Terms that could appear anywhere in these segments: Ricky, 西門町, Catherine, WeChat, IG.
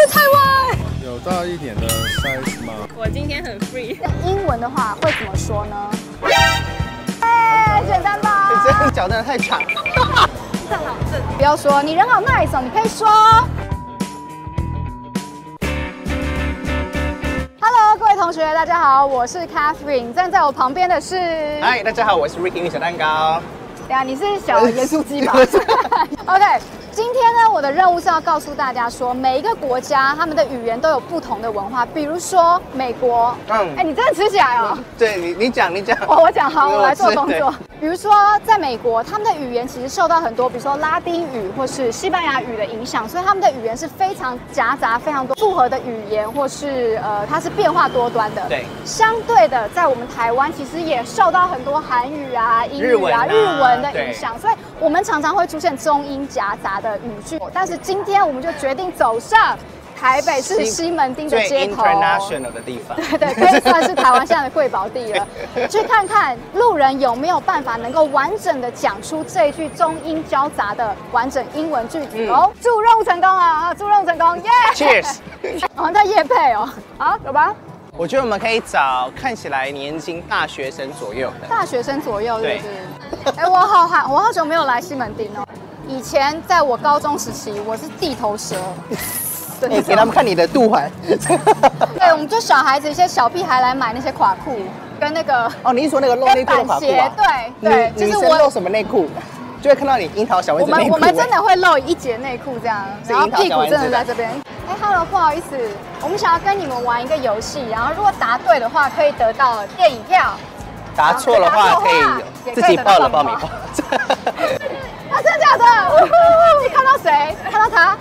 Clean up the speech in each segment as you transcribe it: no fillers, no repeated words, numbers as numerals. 这太歪。有大一点的 size 吗？我今天很 free。英文的话会怎么说呢？哎，简单吧？你这脚真的太长。正好正。不要说你人好 nice 哦，你可以说。 同学，大家好，我是 Catherine， 站在我旁边的是。嗨，大家好，我是 Ricky 小蛋糕。对啊，你是小盐酥鸡吧？OK， 今天呢，我的任务是要告诉大家说，每一个国家他们的语言都有不同的文化，比如说美国，哎，你真的吃起来哦？对，你讲。哦，我讲好，我来做工作。比如说，在美国，他们的语言其实受到很多，比如说拉丁语或是西班牙语的影响，所以他们的语言是非常夹杂、非常多复合的语言，或是它是变化多端的。对，相对的，在我们台湾其实也受到很多韩语啊、英语啊、日文的影响，所以我们常常会出现中英夹杂的语句。但是今天我们就决定走上。 台北市西门町的街头，最 international 的地方，对对，可以算是台湾现在的贵宝地了。去看看路人有没有办法能够完整的讲出这一句中英交杂的完整英文句子哦。祝任务成功啊！祝任务成功，耶 ！Cheers！ 我们在业配哦，好，走吧。我觉得我们可以找看起来年轻大学生左右的，大学生左右对不对？哎，我好久没有来西门町哦。以前在我高中时期，我是地头蛇。 欸、给他们看你的肚环。对，我们就小孩子一些小屁孩来买那些垮裤，跟那个哦，你是说那个露内裤的垮裤吧？对对，就是我露什么内裤，就会看到你樱桃小丸子内裤。我们真的会露一截内裤这样，然后屁股真的在这边。哎 ，Hello， 不好意思，我们想要跟你们玩一个游戏，然后如果答对的话，可以得到电影票；答错的话，可以自己报了爆米花。啊，真的假的？你看到谁？看到他。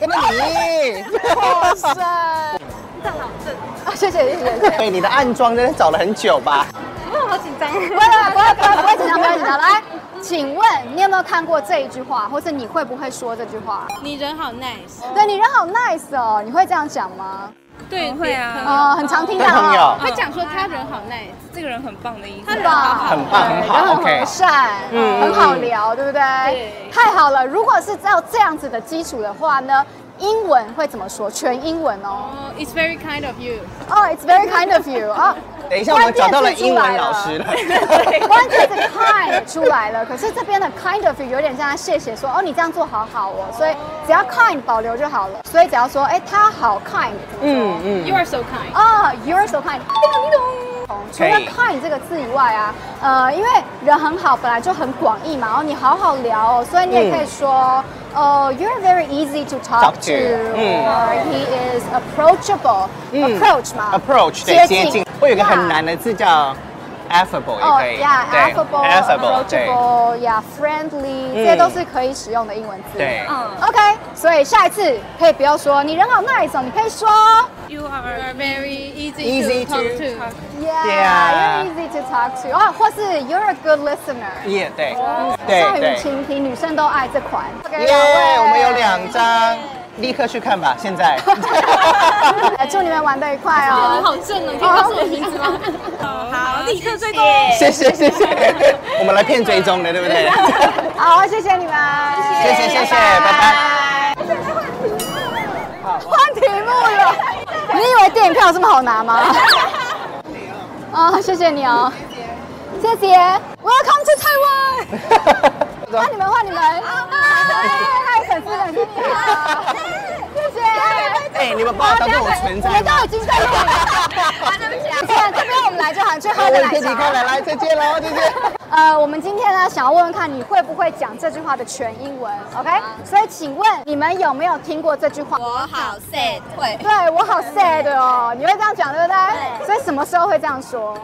跟着你，哇塞，站好正啊！谢谢。对，你的暗装真的找了很久吧？哇，好紧张！不要紧张，不要紧张。来，请问你有没有看过这一句话，或是你会不会说这句话？你人好 nice。对，你人好 nice 哦，你会这样讲吗？对，会啊。哦，很常听到。朋友会讲说他人好 nice， 这个人很棒的意思。他人很棒，很好，很和善，很好聊，对不对？对。 太好了！如果是照这样子的基础的话呢，英文会怎么说？全英文哦。It's very kind of you. Oh, it's very kind of you. 啊，等一下，我们找到了英文老师了。关键是 kind 出来了，可是这边的 kind of you 有点像他谢谢说哦，你这样做好好哦，所以只要 kind 保留就好了。所以只要说哎，他好 kind。You are so kind. 啊 ，You are so kind。叮咚。 除了 kind 这个字以外啊，因为人很好本来就很广义嘛，然后你好好聊、哦，所以你也可以说，you're very easy to talk to，or he is approachable，approach 嘛 ，approach 对接近，会有一个很难的字叫 affable 也可以， affable，approachable， friendly， 这些都是可以使用的英文字。对，OK， 所以下一次可以不要说你人好 nice 哦，你可以说。 You are very easy to talk to. Yeah, you're easy to talk to. 哦，或是 you're a good listener. Yeah, 对，善于倾听，女生都爱这款。耶，我们有2张，立刻去看吧，现在。祝你们玩得愉快哦！你好正哦，你可以告诉我名字吗？好，立刻追踪。谢谢。我们来骗追踪的，对不对？好，谢谢你们。谢谢，拜拜。换题目了。 你以为电影票有这么好拿吗？啊，谢谢你哦，谢谢 ，Welcome to Taiwan。那你们，嗨，粉丝，谢谢。哎，你们把我当做我存在，我们都已经在录了。对啊，这边我们来就喊去喝的奶茶。你看，来，再见喽，再见。我们今天呢，想要问问看你会不会讲这句话的全英文 ，OK？ 所以请问你们有没有听过这句话？我好 sad， 会。对，我好 sad 哦，你会这样讲对不对？所以什么时候会这样说？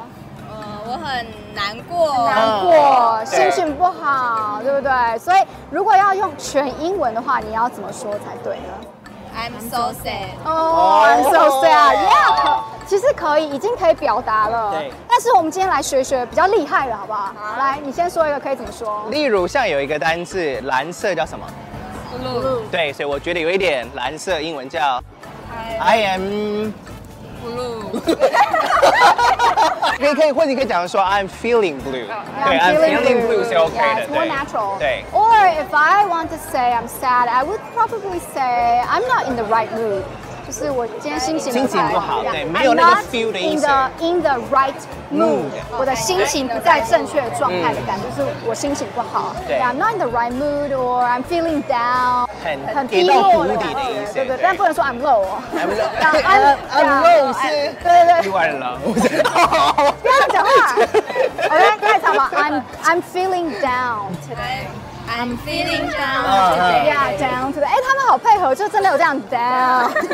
我很难过，心情不好，对不对？所以如果要用全英文的话，你要怎么说才对呢 ？I'm so sad。哦 ，I'm so sad。Yeah。 其实可以，已经可以表达了。对。但是我们今天来学学比较厉害的，好不好？好。来，你先说一个，可以怎么说？例如，像有一个单字，蓝色叫什么 ？blue。对，所以我觉得有一点蓝色，英文叫 I am blue。或者你可以讲说 I'm feeling blue。对 ，I'm feeling blue 是 OK 的，对。More natural。对。Or if I want to say I'm sad, I would probably say I'm not in the right mood。就是我今天心情不好，对，没有那个 feel 的意思。In the right mood， 我的心情不在正确的状态的感觉，就是我心情不好。对 ，I'm not in the right mood or I'm feeling down， 很低落的感觉。对对，但不能说 I'm low 哦。I'm low 是，对对对。You are low。不要讲话 ，OK， 太长了。I'm feeling down today。 I'm feeling down today. Yeah, down today. 哎，他们好配合，就真的有这样 down， 很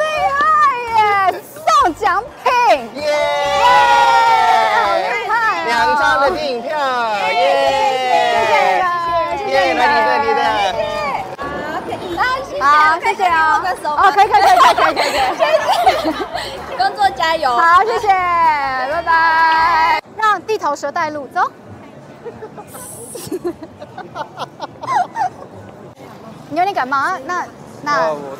厉害耶！送奖品，耶！好厉害！2张的电影票，耶！谢谢，来你的。好，谢谢哦。哦，可以，谢谢。工作加油。好，谢谢，拜拜。让地头蛇带路，走。 你有点感冒啊？那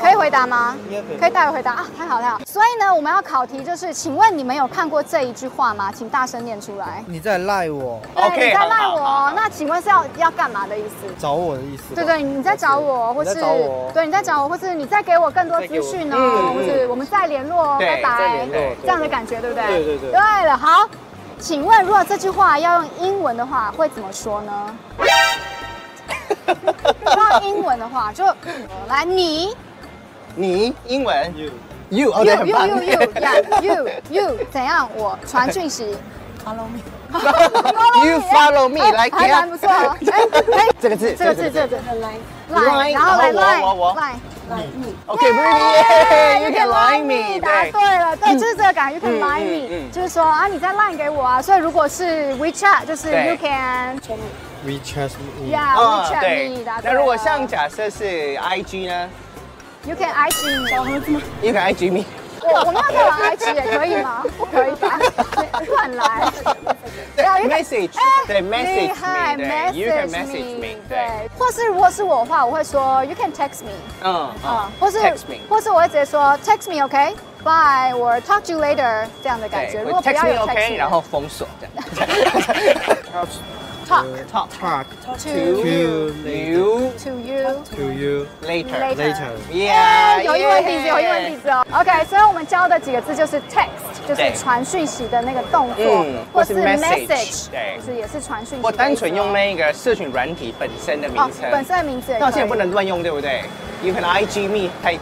可以回答吗？可以带我回答啊！太好。所以呢，我们要考题就是，请问你们有看过这一句话吗？请大声念出来。你在赖我 ？OK， 你在赖我。那请问是要干嘛的意思？找我的意思。对，你在找我，或是对你在找我，或是你再给我更多资讯哦，或是我们再联络哦，拜拜，这样的感觉对不对？对。对了，好。 请问，如果这句话要用英文的话，会怎么说呢？用英文的话，就来你英文 you 哦，对，很棒 you 怎样？我传讯息 ，follow me，you follow me 来，还不错，哎，这个字 line， 然后来 line。 Like me. Okay, Ricky, you can line me. 答对了，对，就是这个感觉。You can line me， 就是说啊，你在 line 给我啊。所以如果是 WeChat， 就是 you can WeChat me。Yeah, WeChat me。答对了。那如果像假设是 IG 呢 ？You can IG me。You can IG me。我们要再玩 IG 也可以吗？不可以吧？乱来。Message， 对 ，message me， 对 ，you can message me， 对。或是如果是我的话，我会说 you can text me， 或是我会直接说 text me OK， bye， 我 talk to you later 这样的感觉。如果不要有 text me， 然后封锁这样。Talk to you later. Yeah， 有英文地址，哦。OK， 所以我们教的几个字就是 text， 就是传讯息的那个动作，或是 message， 就是也是传讯息。我单纯用那个社群软体本身的名称，那我现在不能乱用，对不对？有可能 IG me 太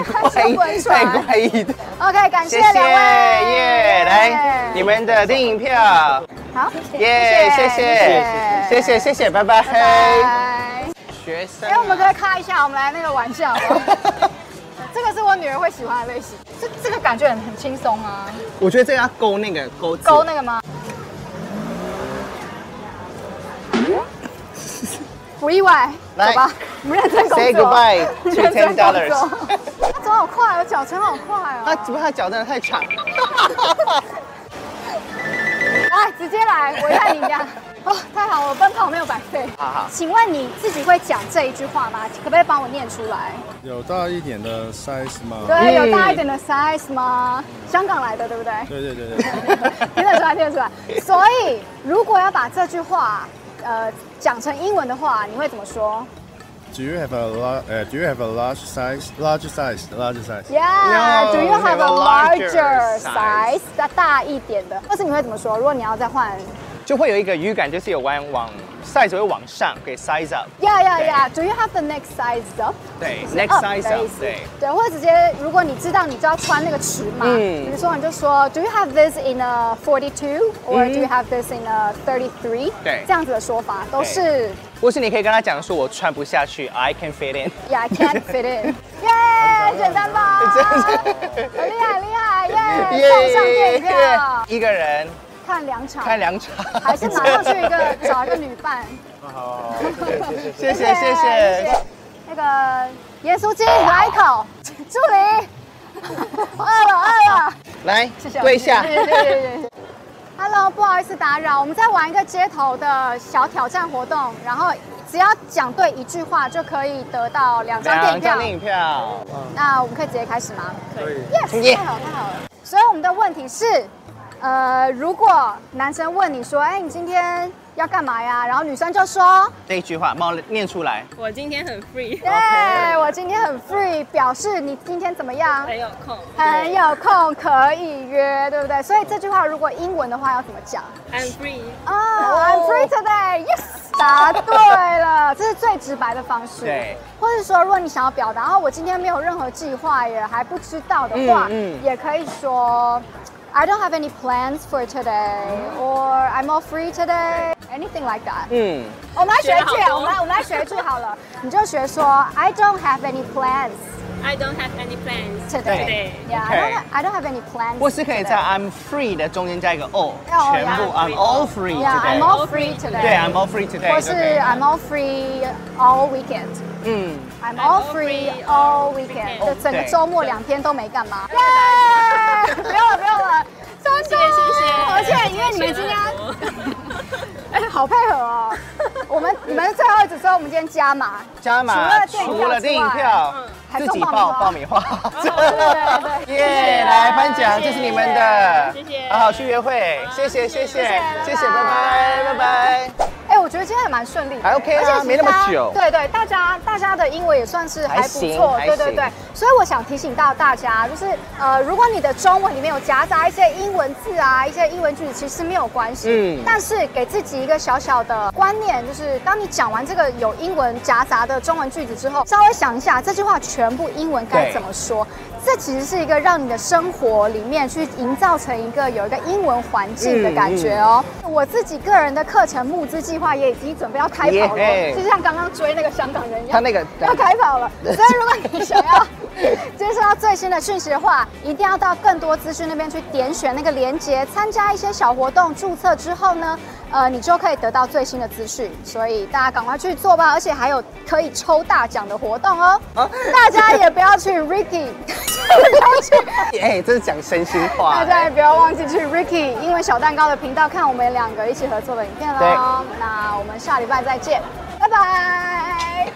怪异的。OK， 感谢两位，耶！来，你们的电影票。 好，耶！谢谢，拜拜。学生，哎，我们可以开一下，我们来那个玩笑。这个是我女儿会喜欢的类型，这个感觉很轻松啊。我觉得这个要勾那个勾那个吗？不意外，来吧，我们认真工作。Say goodbye to $10。他走好快哦，脚程好快哦。他怎么他脚真的太长？ 来，直接来，我看你一样。哦，太好了，奔跑没有白费。好。请问你自己会讲这一句话吗？可不可以帮我念出来？有大一点的 size 吗？对，有大一点的 size 吗？香港来的，对不对？对。听得出来。所以，如果要把这句话讲成英文的话，你会怎么说？ Do you have a large size? Yeah. Do you have a larger size? 大一点的。但是你会怎么说？如果你要再换，就会有一个语感，就是有往 size 会往上，给 size up。Yeah. Do you have the next size up? 对 ，next size up。对，或者直接，如果你知道你就要穿那个尺码，比如说你就说 Do you have this in a 42 or Do you have this in a 33？ 对，这样子的说法都是。 或是你可以跟他讲说，我穿不下去 ，I can fit in。Yeah, I can fit in。耶，简单吧？厉害，耶！送上电影票，一个人看两场，还是马上去找一个女伴。好，谢谢。那个盐酥鸡来一口，助理，饿了，来，跪下。对。 Hello， 不好意思打扰，我们在玩一个街头的小挑战活动，然后只要讲对一句话就可以得到2张电影票。那我们可以直接开始吗？可以。Yes， 太好太好了。所以我们的问题是，如果男生问你说，哎，你今天要干嘛呀？然后女生就说这一句话，帮我念出来。我今天很 free。对，我今天很 free， 表示你今天怎么样？很有空。很有空可以约，对不对？所以这句话如果英文的话要怎么讲 ？I'm free。I'm free today。Yes。 答对了，这是最直白的方式。对，或是说，如果你想要表达，哦，我今天没有任何计划，也还不知道的话，也可以说 ，I don't have any plans for today， or I'm all free today，anything like that。我们来学一句，我们来学一句好了，你就学说 ，I don't have any plans。 I don't have any plans today. Yeah, I don't have any plans. 或是可以在 I'm free 的中间加一个 all， 全部 I'm all free today. I'm all free today. 对 ，I'm all free today. 或是 I'm all free all weekend. I'm all free all weekend. 整个周末2天都没干嘛。耶！不用了，不用了，真的。而且因为你们今天。 哎，好配合哦！你们最后一组之后，我们今天加码，除了电影票，自己爆爆米花，对，耶！来颁奖，这是你们的，谢谢，好好去约会，谢谢，拜拜。哎，我觉得今天还蛮顺利，还 OK 啊，没那么久，对，大家的英文也算是还不错，对，所以我想提醒到大家，就是如果你的中文里面有夹杂一些英文字啊，一些英文句子，其实没有关系，但是给自己一个小小的观念，就是当你讲完这个有英文夹杂的中文句子之后，稍微想一下这句话全部英文该怎么说。这其实是一个让你的生活里面去营造成一个有一个英文环境的感觉哦。我自己个人的课程募资计划也已经准备要开跑了，就像刚刚追那个香港人一样，他那个要开跑了。所以如果你想要接收到最新的讯息的话，一定要到更多资讯那边去点选那个连结，参加一些小活动，注册之后呢。 你就可以得到最新的资讯，所以大家赶快去做吧，而且还有可以抽大奖的活动哦。大家也不要去 Ricky， 哎，这是讲真心话。大家也不要忘记去 Ricky 英文小蛋糕的频道看我们2个一起合作的影片喽。那我们下礼拜再见，拜拜。